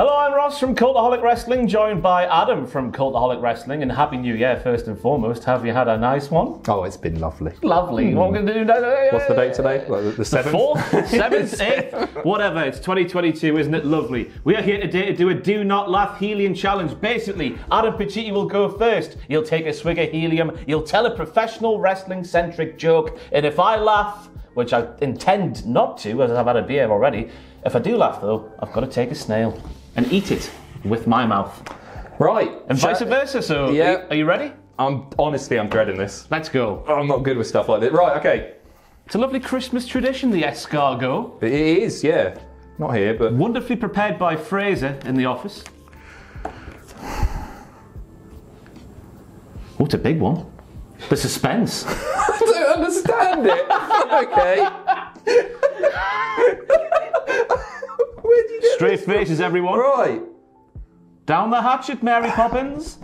Hello, I'm Ross from Cultaholic Wrestling, joined by Adam from Cultaholic Wrestling, and Happy New Year first and foremost. Have you had a nice one? Oh, it's been lovely. Lovely. What we're going to do today? What's the date today? The 7th? The 4th? 7th, 8th? Whatever. It's 2022, isn't it lovely? We are here today to do a Do Not Laugh Helium Challenge. Basically, Adam Pacitti will go first. You'll take a swig of helium, you'll tell a professional wrestling-centric joke, and if I laugh, which I intend not to, as I've had a beer already, if I do laugh though, I've got to take a snail and eat it with my mouth. Right. And vice versa, so yeah. Are you ready? I'm dreading this. Let's go. I'm not good with stuff like this. Right, okay. It's a lovely Christmas tradition, the escargot. It is, yeah. Not here, but... Wonderfully prepared by Fraser in the office. Oh, it's a big one. The suspense. I don't understand it. Okay. Straight faces, everyone. Right. Down the hatchet, Mary Poppins.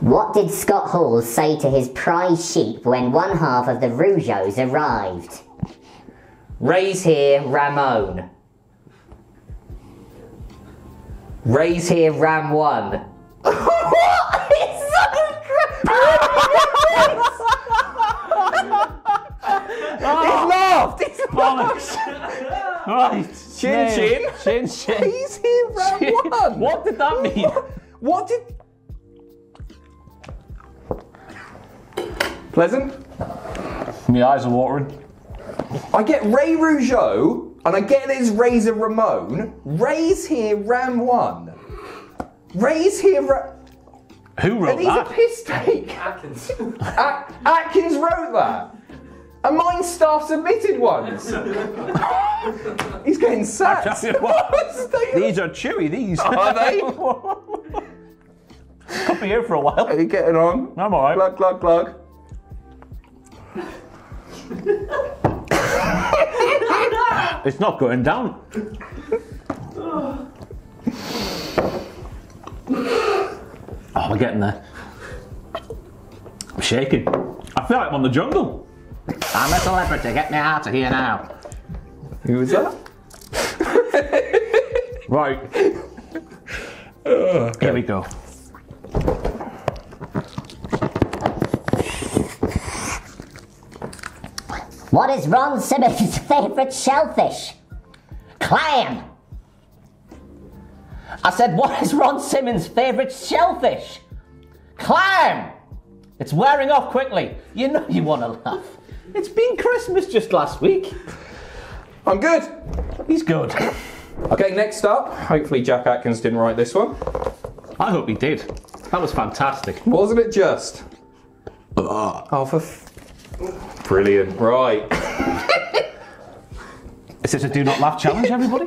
What did Scott Hall say to his prize sheep when one half of the Rougeaus arrived? Raise here, Ramon. Raise here, Ram 1. What? It's such He's laughed! He's bollocks! Right. Chin chin. Chin chin. He's here round one. What did that mean? What did... Pleasant? My eyes are watering. I get Ray Rougeau, and I get his Razor Ramon. Ray's here Ram 1. Ray's here Who wrote that? And he's a piss take. Atkins. Atkins wrote that. And mine staff submitted ones. He's getting sacked. These are chewy, these. Are they? Could be here for a while. Are you getting on? I'm alright. Glug, glug, glug. It's not going down. Oh, we're getting there. I'm shaking. I feel like I'm on the jungle. I'm a celebrity, get me out of here now. Who was that? Right. Okay. Here we go. What is Ron Simmons' favourite shellfish? Clam. I said, what is Ron Simmons' favourite shellfish? Clam. It's wearing off quickly. You know you want to laugh. It's been Christmas just last week. I'm good. He's good. Okay, next up. Hopefully Jack Atkins didn't write this one. I hope he did. That was fantastic. Wasn't it just? Oh, for f... Brilliant. Right. Is this a do not laugh challenge, everybody?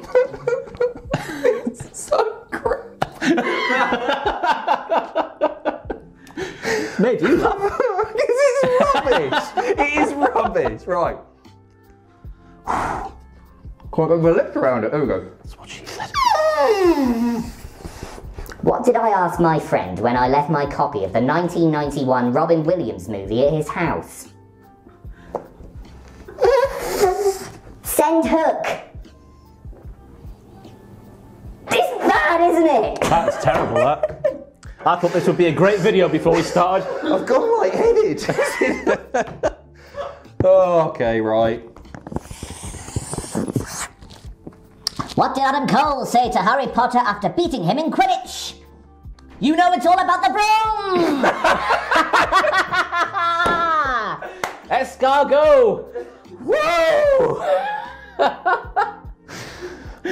It's so crap. Made you laugh. It is rubbish, right. Can't get my lips around it, there we go. That's what she said. What did I ask my friend when I left my copy of the 1991 Robin Williams movie at his house? Send hook. It's bad, isn't it? That's terrible, that. I thought this would be a great video before we started. I've gone light-headed. Oh, okay, right. What did Adam Cole say to Harry Potter after beating him in Quidditch? You know it's all about the broom! Escargot! Whoa!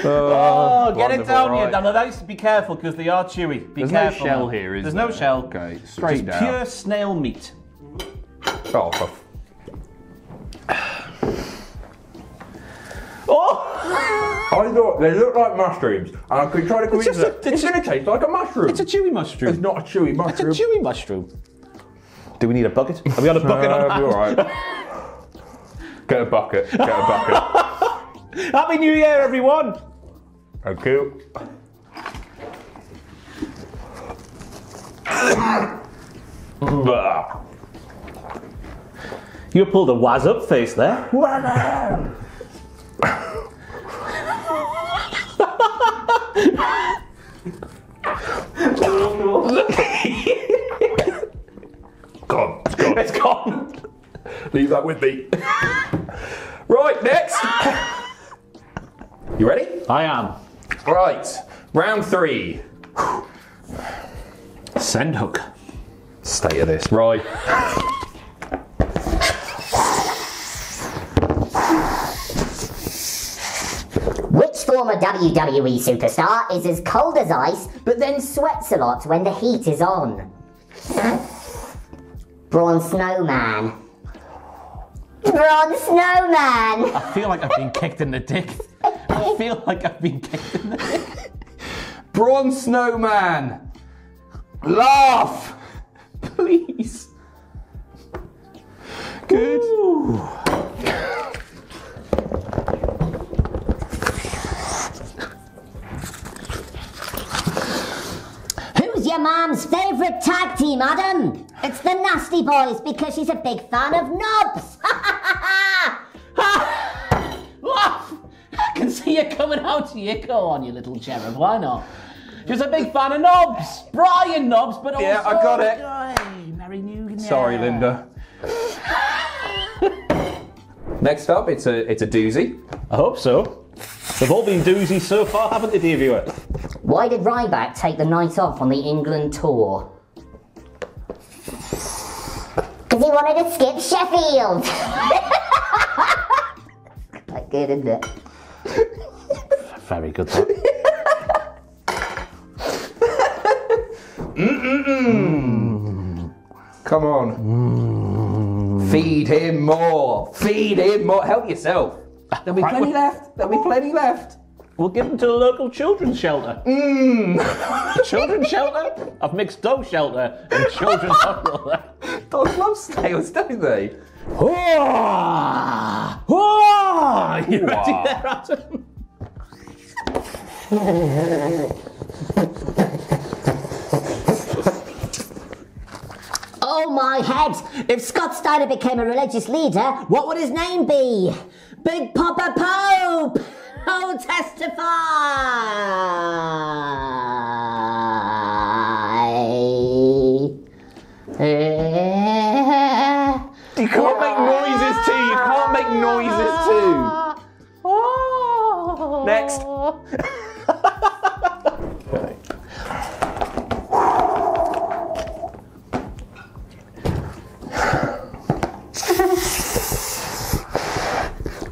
Oh, get it down here. Now that used to be careful because they are chewy. Be careful. There's no shell here, is there? There's no shell. Okay, straight down. Pure snail meat. Oh. Oh! I thought they looked like mushrooms, and I could try to convince them. It's going to taste like a mushroom. It's a chewy mushroom. It's not a chewy mushroom. It's a chewy mushroom. Do we need a bucket? Have we got a bucket on hand? All right. Get a bucket. Get a bucket. Happy New Year, everyone! Thank you. You pulled a waz up face there. right with me. Right, next. You ready? I am. Right, round three. Send hook. State of this. Right. Which former WWE superstar is as cold as ice, but then sweats a lot when the heat is on? Braun Snowman. Braun Snowman! I feel like I've been kicked in the dick. I feel like I've been kicked in the dick. Braun Snowman! Laugh! Please! Good. Who's your mum's favourite tag team, Adam? It's the Nasty Boys because she's a big fan of Knobbs! Laugh! I can see you coming out here. Go on, you little cherub, why not? She's a big fan of Knobbs! Brian Knobbs, but also... Yeah, I got it. Oh, Mary Nugent. Sorry, Linda. Next up, it's a doozy. I hope so. They've all been doozies so far, haven't they, dear viewer? Why did Ryback take the night off on the England tour? Because he wanted to skip Sheffield. Quite good, isn't it? Very good, though. Come on. Feed him more. Feed him more. Help yourself. There'll be plenty left. There'll be plenty left. We'll give them to the local children's shelter. Children's shelter? I've mixed dog shelter and children's shelter. Dogs love snails, don't they? Are you ready there, Adam? Oh my head! If Scott Steiner became a religious leader, what would his name be? Big Papa Pope! Oh, testify! You can't make noises too! You can't make noises too! Next! Okay.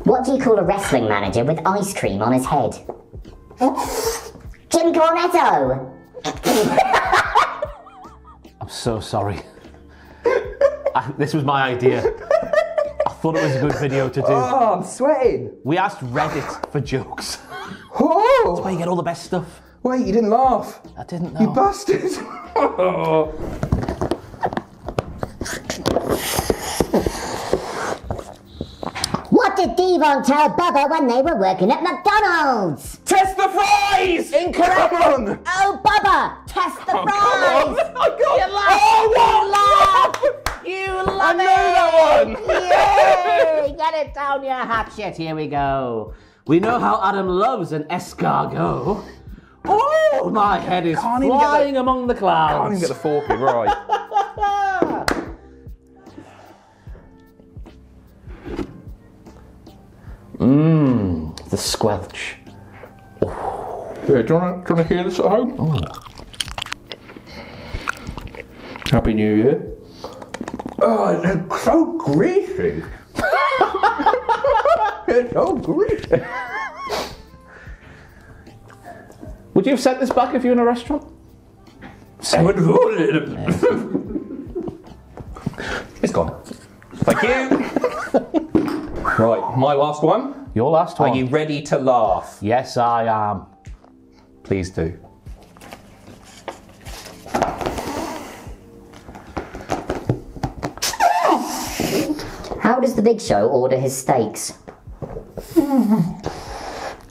What do you call a wrestling manager with ice cream on his head? Jim Cornette! I'm so sorry. This was my idea. I thought it was a good video to do. Oh, I'm sweating. We asked Reddit for jokes. Oh. That's where you get all the best stuff. Wait, you didn't laugh. I didn't know. You bastard. Oh. What did Devon tell Bubba when they were working at McDonald's? Test the fries! Incorrect! Come on. Oh, Bubba! Test the fries! Come on. I got you what? You love it! I know that one! Yay! Get it down your hatchet, here we go. We know how Adam loves an escargot. Oh, my head is flying among the clouds. Can't even get the fork in, right. The squelch. Oh. Yeah, do you want to hear this at home? Oh. Happy New Year. Oh, they're so greasy. They're so greasy. Would you have sent this back if you were in a restaurant? I would hold it. It's gone. Thank you. Right, my last one. Your last one. Are you ready to laugh? Yes, I am. Please do. How does the Big Show order his steaks?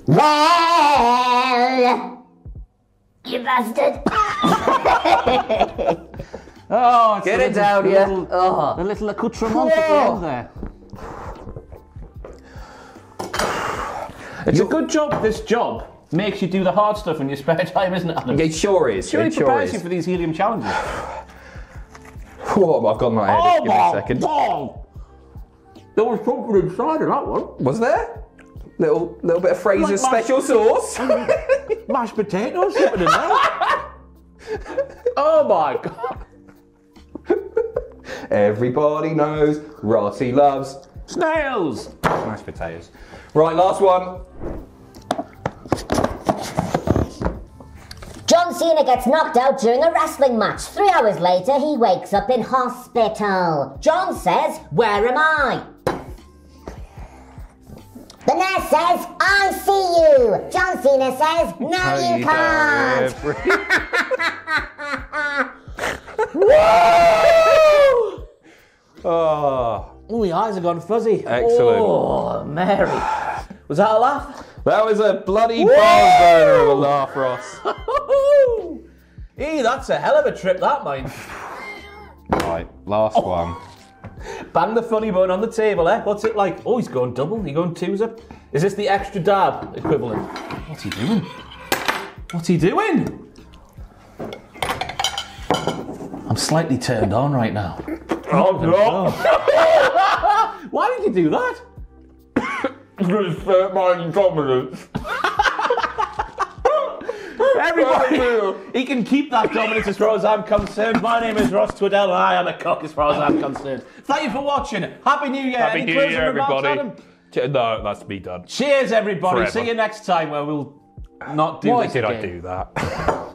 Well, you bastard. Oh, it's get it down, yeah. The little accoutrement at the end there. It's a good job this job makes you do the hard stuff in your spare time, isn't it, Adam? It sure is. It really prepares you for these helium challenges. Whoa, I've got my head. Give me a second. There was something inside of that one. Was there? Little bit of Fraser's like special sauce. Mashed potatoes, something in there. Oh my God. Everybody knows Rossi loves snails. Mashed potatoes. Right, last one. John Cena gets knocked out during a wrestling match. 3 hours later, he wakes up in hospital. John says, "Where am I?" The nurse says, "I see you." John Cena says, "No, you can't." Woo! Oh. Ooh, your eyes have gone fuzzy. Excellent. Oh, Mary. Was that a laugh? That was a bloody barn burner of a laugh, Ross. Eee, that's a hell of a trip, that, mate. Right, last one. Bang the funny bone on the table, eh? What's it like? Oh, he's going double. He's going twos up. Is this the extra dab equivalent? What's he doing? What's he doing? I'm slightly turned on right now. Oh, no. Why did you do that? Because it's my incompetence. Everybody, he can keep that dominance as far as I'm concerned. My name is Ross Tweddell and I am a cock as far as I'm concerned. Thank you for watching. Happy New Year. Happy New Year, everybody. No, that's me done. Cheers, everybody. Forever. See you next time where we'll not do this again. Why did I do that?